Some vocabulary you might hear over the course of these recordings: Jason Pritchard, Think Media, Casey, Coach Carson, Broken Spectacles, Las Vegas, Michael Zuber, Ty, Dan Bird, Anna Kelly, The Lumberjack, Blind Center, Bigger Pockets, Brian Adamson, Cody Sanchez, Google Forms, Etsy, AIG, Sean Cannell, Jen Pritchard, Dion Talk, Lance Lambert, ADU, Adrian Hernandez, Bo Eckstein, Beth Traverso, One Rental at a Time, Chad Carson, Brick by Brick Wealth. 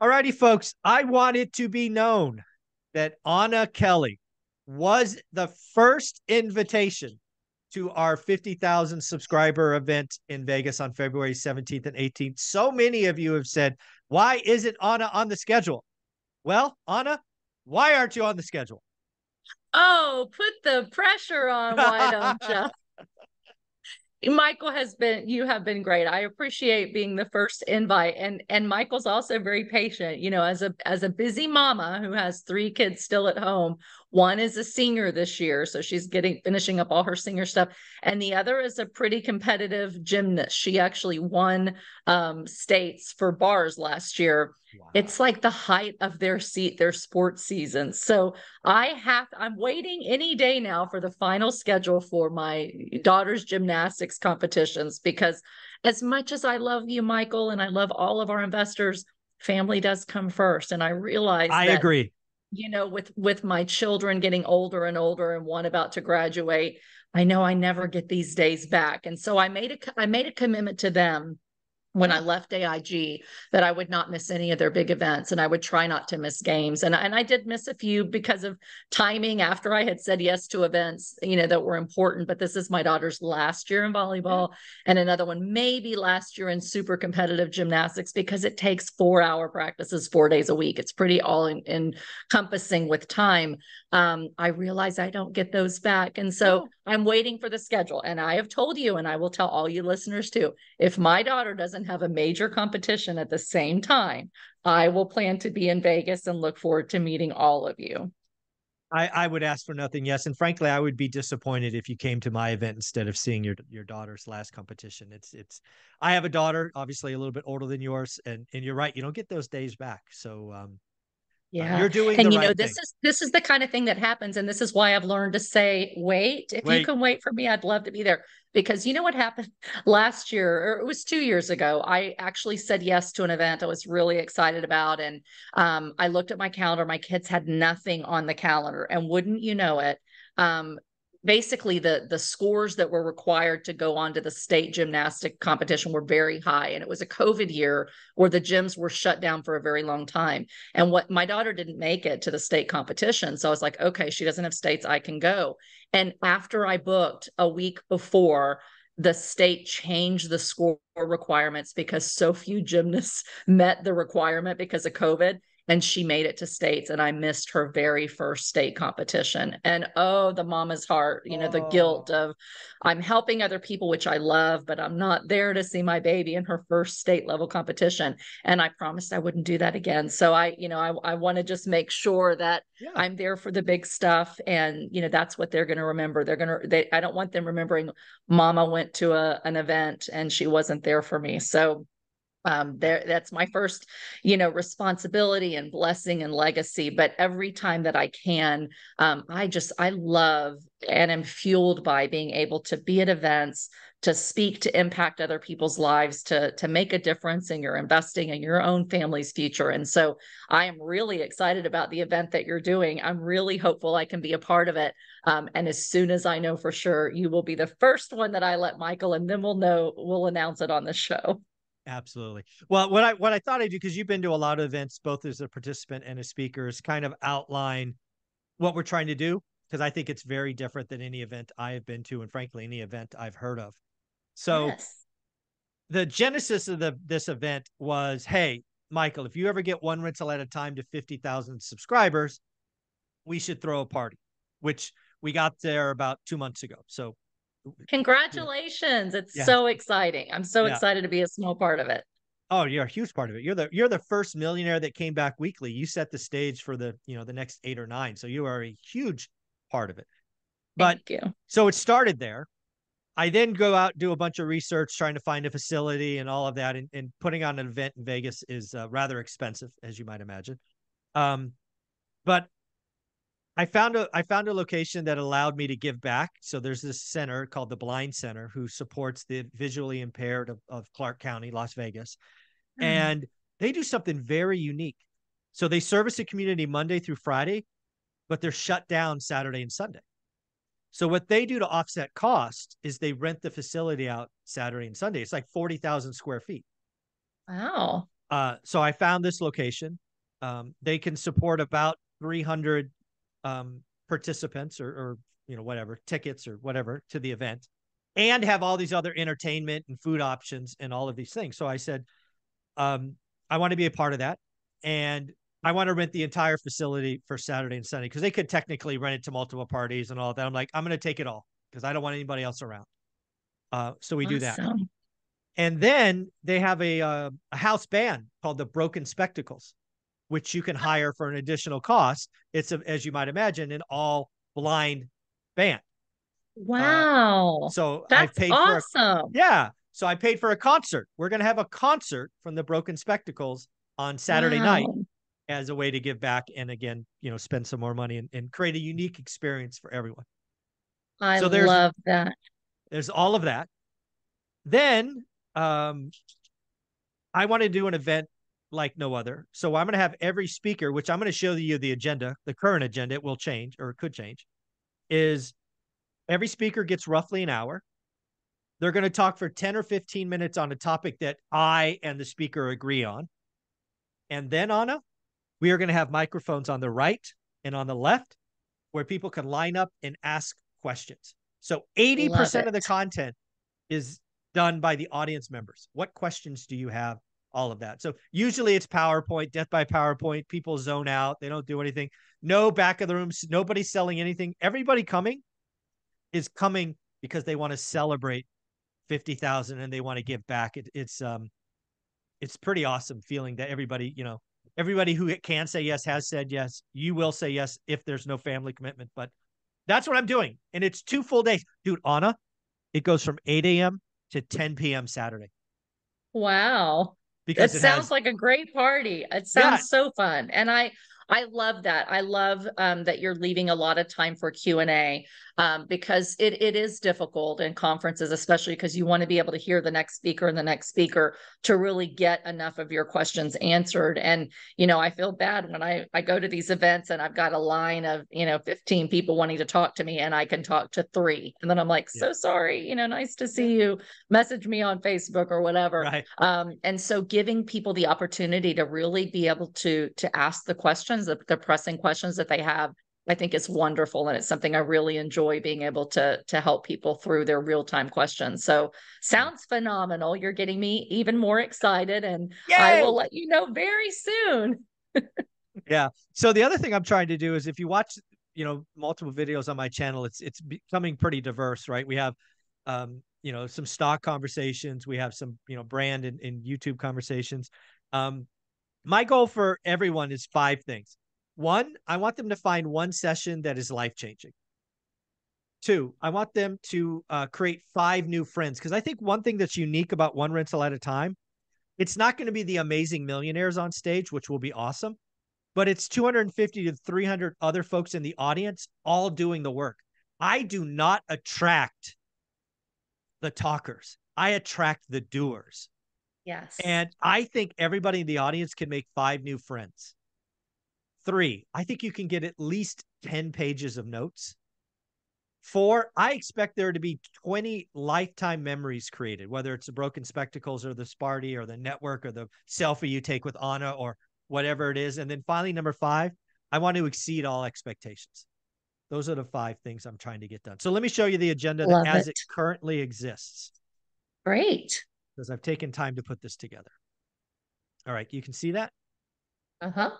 All righty, folks. I want it to be known that Anna Kelly was the first invitation to our 50,000 subscriber event in Vegas on February 17th and 18th. So many of you have said, why isn't Anna on the schedule? Well, Anna, why aren't you on the schedule? Oh, put the pressure on. Why don't you? Michael has been, you have been great. I appreciate being the first invite. And Michael's also very patient, you know, as a busy mama who has three kids still at home. One is a senior this year, so she's finishing up all her senior stuff. And the other is a pretty competitive gymnast. She actually won states for bars last year. Wow. It's like the height of their sports season. So I'm waiting any day now for the final schedule for my daughter's gymnastics competitions, because as much as I love you, Michael, and I love all of our investors, family does come first. And I realize I agree. You know, with my children getting older and older and one about to graduate, I know I never get these days back. And so I made a commitment to them when I left AIG that I would not miss any of their big events, and I would try not to miss games. And I did miss a few because of timing after I had said yes to events, you know, that were important. But this is my daughter's last year in volleyball and another one maybe last year in super competitive gymnastics, because it takes 4-hour practices 4 days a week. It's pretty all encompassing with time. I realize I don't get those back. And so I'm waiting for the schedule. And I have told you, and I will tell all you listeners too, if my daughter doesn't have a major competition at the same time, I will plan to be in Vegas and look forward to meeting all of you. I would ask for nothing. Yes. And frankly, I would be disappointed if you came to my event instead of seeing your daughter's last competition. I have a daughter, obviously a little bit older than yours, and you're right. You don't get those days back. So, yeah, you're doing, and you know, this is the kind of thing that happens, and this is why I've learned to say, "Wait, if you can wait for me, I'd love to be there." Because you know what happened last year, or it was 2 years ago, I actually said yes to an event I was really excited about, and I looked at my calendar. My kids had nothing on the calendar, and wouldn't you know it? Basically, the scores that were required to go on to the state gymnastic competition were very high. And it was a COVID year where the gyms were shut down for a very long time. And what my daughter didn't make it to the state competition. So I was like, okay, she doesn't have states, I can go. And after I booked a week before, the state changed the score requirements because so few gymnasts met the requirement because of COVID. And she made it to states, and I missed her very first state competition. And oh, the mama's heart, you know, the guilt of I'm helping other people, which I love, but I'm not there to see my baby in her first state level competition. And I promised I wouldn't do that again. So I want to just make sure that I'm there for the big stuff. And, you know, that's what they're going to remember. I don't want them remembering mama went to an event and she wasn't there for me. So that's my first, you know, responsibility and blessing and legacy. But every time that I can, I love and am fueled by being able to be at events, to speak, to impact other people's lives, to make a difference in your investing and your own family's future. And so I am really excited about the event that you're doing. I'm really hopeful I can be a part of it. And as soon as I know for sure, you will be the first one that I let Michael, and then we'll announce it on the show. Absolutely. Well, what I thought I'd do, because you've been to a lot of events, both as a participant and a speaker, is kind of outline what we're trying to do, because I think it's very different than any event I have been to, and frankly, any event I've heard of. So The genesis of this event was, hey, Michael, if you ever get One Rental at a Time to 50,000 subscribers, we should throw a party, which we got there about 2 months ago. So congratulations. It's so exciting. I'm so excited to be a small part of it. Oh, you're a huge part of it. You're the first millionaire that came back weekly. You set the stage for the next 8 or 9. So you are a huge part of it. But thank you. So it started there. I then go out, do a bunch of research, trying to find a facility and all of that. And putting on an event in Vegas is rather expensive, as you might imagine. But I found a location that allowed me to give back. So there's this center called the Blind Center who supports the visually impaired of Clark County, Las Vegas. Mm-hmm. And they do something very unique. So they service the community Monday through Friday, but they're shut down Saturday and Sunday. So what they do to offset costs is they rent the facility out Saturday and Sunday. It's like 40,000 square feet. Wow. So I found this location. They can support about 300 participants or you know, whatever, tickets or whatever to the event, and have all these other entertainment and food options and all of these things. So I said, I want to be a part of that. And I want to rent the entire facility for Saturday and Sunday, because they could technically rent it to multiple parties and all that. I'm like, I'm going to take it all because I don't want anybody else around. So we do that. And then they have a house band called the Broken Spectacles, which you can hire for an additional cost. It's, as you might imagine, an all blind band. Wow. So that's awesome. Yeah. So I paid for a concert. We're going to have a concert from the Broken Spectacles on Saturday night as a way to give back. And again, you know, spend some more money and create a unique experience for everyone. I love that. There's all of that. Then I want to do an event like no other. So I'm going to have every speaker, which I'm going to show you the agenda, the current agenda. It will change, or it could change, is every speaker gets roughly an hour. They're going to talk for 10 or 15 minutes on a topic that I and the speaker agree on. And then, Anna, we are going to have microphones on the right and on the left where people can line up and ask questions. So 80% of the content is done by the audience members. What questions do you have? All of that. So usually it's PowerPoint, death by PowerPoint. People zone out. They don't do anything. No back of the room. Nobody's selling anything. Everybody coming is coming because they want to celebrate 50,000 and they want to give back. It's pretty awesome feeling that everybody, you know, everybody who can say yes has said yes. You will say yes if there's no family commitment, but that's what I'm doing. And it's 2 full days. Dude, Anna, it goes from 8 a.m. to 10 p.m. Saturday. Wow. Because it sounds like a great party. It sounds so fun. And I love that. I love that you're leaving a lot of time for Q&A because it is difficult in conferences, especially because you want to be able to hear the next speaker and the next speaker to really get enough of your questions answered. And, you know, I feel bad when I go to these events and I've got a line of, you know, 15 people wanting to talk to me and I can talk to 3. And then I'm like, so sorry, you know, nice to see you. Message me on Facebook or whatever. Right. And so giving people the opportunity to really be able to ask the questions, the pressing questions that they have, I think it's wonderful. And it's something I really enjoy, being able to help people through their real-time questions. So sounds phenomenal. You're getting me even more excited, and yay! I will let you know very soon. Yeah. So the other thing I'm trying to do is, if you watch, you know, multiple videos on my channel, it's becoming pretty diverse, right? We have, you know, some stock conversations. We have some, you know, brand and YouTube conversations. My goal for everyone is 5 things. 1, I want them to find 1 session that is life-changing. 2, I want them to create 5 new friends. Because I think one thing that's unique about One Rental at a Time, it's not going to be the amazing millionaires on stage, which will be awesome, but it's 250 to 300 other folks in the audience all doing the work. I do not attract the talkers. I attract the doers. Yes. And I think everybody in the audience can make 5 new friends. 3, I think you can get at least 10 pages of notes. 4, I expect there to be 20 lifetime memories created, whether it's the Broken Spectacles or the Sparty or the network or the selfie you take with Anna or whatever it is. And then finally, number 5, I want to exceed all expectations. Those are the 5 things I'm trying to get done. So let me show you the agenda as it currently exists. Great. Because I've taken time to put this together. All right. You can see that? Uh-huh.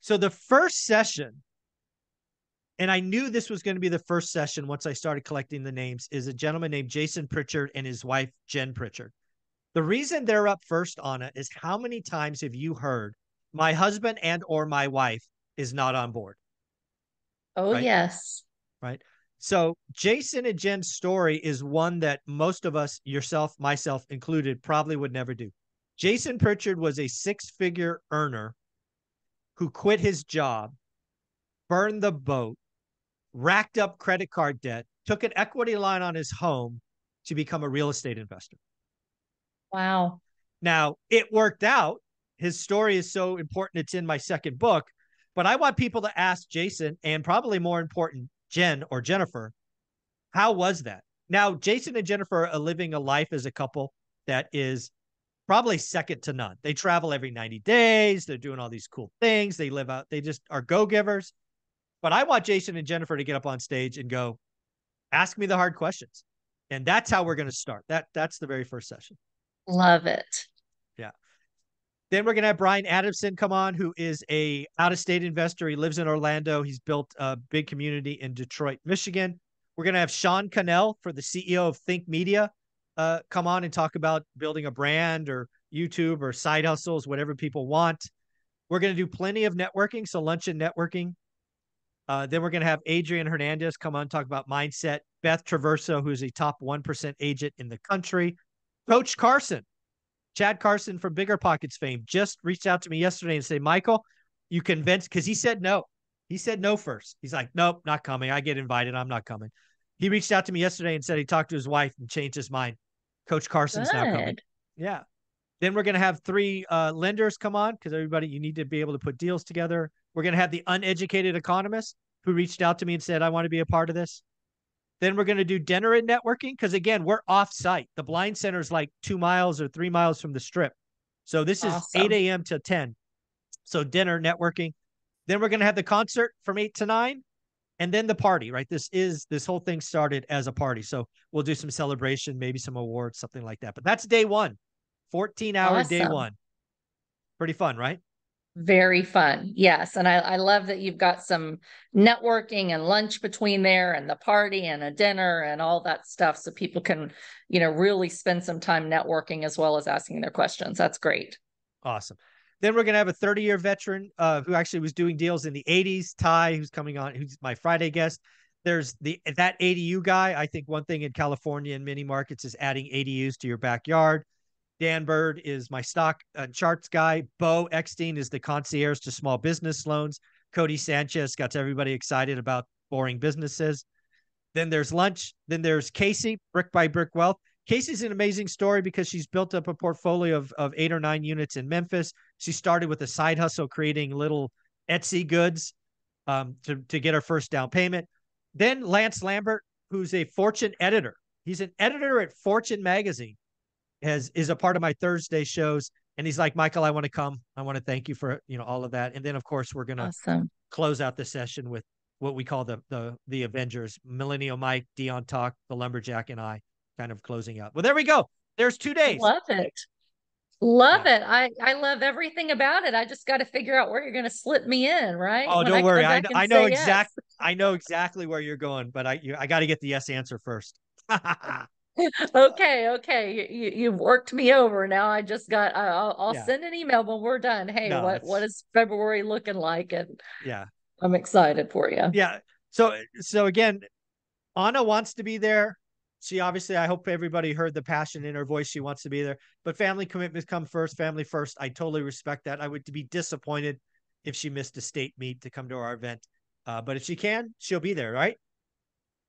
So the first session, and I knew this was going to be the first session once I started collecting the names, is a gentleman named Jason Pritchard and his wife, Jen Pritchard. The reason they're up first, Anna, is how many times have you heard, my husband and or my wife is not on board? Oh, right? Yes. Right. So Jason and Jen's story is one that most of us, yourself, myself included, probably would never do. Jason Pritchard was a 6-figure earner who quit his job, burned the boat, racked up credit card debt, took an equity line on his home to become a real estate investor. Wow. Now, it worked out. His story is so important. It's in my second book, but I want people to ask Jason, and probably more important, Jen or Jennifer, how was that? Now, Jason and Jennifer are living a life as a couple that is probably second to none. They travel every 90 days. They're doing all these cool things. They live out. They just are go-givers. But I want Jason and Jennifer to get up on stage and go, ask me the hard questions. And that's how we're going to start. That's the very first session. Love it. Yeah. Then we're going to have Brian Adamson come on, who is a out-of-state investor. He lives in Orlando. He's built a big community in Detroit, Michigan. We're going to have Sean Cannell, for the CEO of Think Media, come on and talk about building a brand or YouTube or side hustles, whatever people want. We're going to do plenty of networking, so lunch and networking. Then we're going to have Adrian Hernandez come on and talk about mindset. Beth Traverso, who's a top 1% agent in the country. Coach Carson, Chad Carson from Bigger Pockets fame, just reached out to me yesterday and said, Michael, you convinced, because he said no. He said no first. He's like, nope, not coming. I get invited. I'm not coming. He reached out to me yesterday and said he talked to his wife and changed his mind. Coach Carson's not coming. Yeah. Then we're going to have three lenders come on, because everybody, you need to be able to put deals together. We're going to have the uneducated economist who reached out to me and said, I want to be a part of this. Then we're going to do dinner and networking, because, again, we're off-site. The Blind Center is like 2 miles or 3 miles from the Strip. So this is awesome. 8 a.m. to 10. So dinner, networking. Then we're going to have the concert from 8 to 9, and then the party, right? This whole thing started as a party. So we'll do some celebration, maybe some awards, something like that. But that's day one, 14-hour awesome. Day one. Pretty fun, right? Very fun. Yes. And I love that you've got some networking and lunch between there and the party and a dinner and all that stuff. So people can, really spend some time networking as well as asking their questions. That's great. Awesome. Then we're going to have a 30-year veteran who actually was doing deals in the 80s, Ty, who's coming on, who's my Friday guest. There's that ADU guy. I think one thing in California in many markets is adding ADUs to your backyard. Dan Bird is my stock charts guy. Bo Eckstein is the concierge to small business loans. Cody Sanchez got everybody excited about boring businesses. Then there's lunch. Then there's Casey, Brick by Brick Wealth. Casey's an amazing story because she's built up a portfolio of 8 or 9 units in Memphis. She started with a side hustle, creating little Etsy goods to get her first down payment. Then Lance Lambert, who's a Fortune editor. He's an editor at Fortune Magazine. Is a part of my Thursday shows. And he's like, Michael, I want to come. I want to thank you for, all of that. And then, of course, we're going to close out the session with what we call the Avengers, Millennial Mike, Dion Talk, the Lumberjack, and I kind of closing out. Well, there we go. There's 2 days. Love it. Love it. I love everything about it. I just got to figure out where you're going to slip me in, right? Oh, don't worry. I know exactly where you're going, but I got to get the yes answer first. Okay. You worked me over. Now I just got, I'll send an email when we're done. Hey, what is February looking like? And I'm excited for you. Yeah. So again, Anna wants to be there. She obviously, I hope everybody heard the passion in her voice. She wants to be there, but family commitments come first, family first. I totally respect that. I would be disappointed if she missed a state meet to come to our event. But if she can, she'll be there. Right.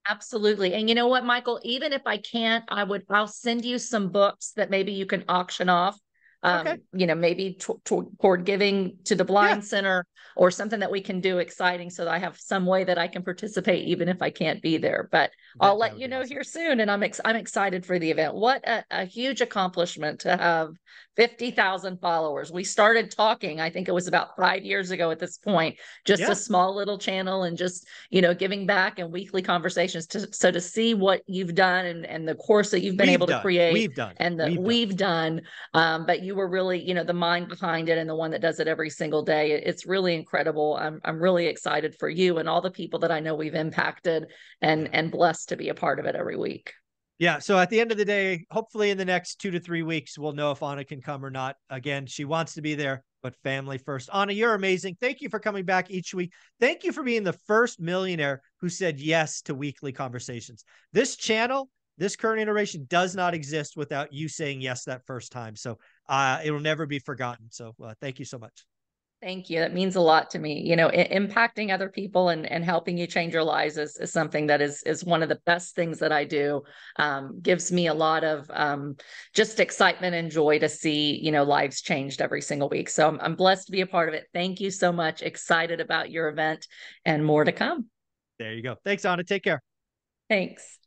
Absolutely. And you know what, Michael, even if I can't, I'll send you some books that maybe you can auction off, okay. Maybe toward giving to the Blind Center or something that we can do exciting. So that I have some way that I can participate, even if I can't be there, but I'll let you know awesome. Here soon. And I'm excited for the event. What a huge accomplishment to have 50,000 followers. We started talking, I think it was about 5 years ago at this point, just a small little channel and just, giving back and weekly conversations. So to see what you've done and the course that you've been able to create and that we've done, but you were really, the mind behind it and the one that does it every single day. It's really incredible. I'm really excited for you and all the people that I know we've impacted and blessed to be a part of it every week. Yeah. So at the end of the day, hopefully in the next 2 to 3 weeks, we'll know if Anna can come or not. Again, she wants to be there, but family first. Anna, you're amazing. Thank you for coming back each week. Thank you for being the first millionaire who said yes to weekly conversations. This channel, this current iteration does not exist without you saying yes that first time. So it will never be forgotten. So thank you so much. Thank you. That means a lot to me. Impacting other people and helping you change your lives is something that is one of the best things that I do. Gives me a lot of just excitement and joy to see, lives changed every single week. So I'm blessed to be a part of it. Thank you so much. Excited about your event and more to come. There you go. Thanks, Anna. Take care. Thanks.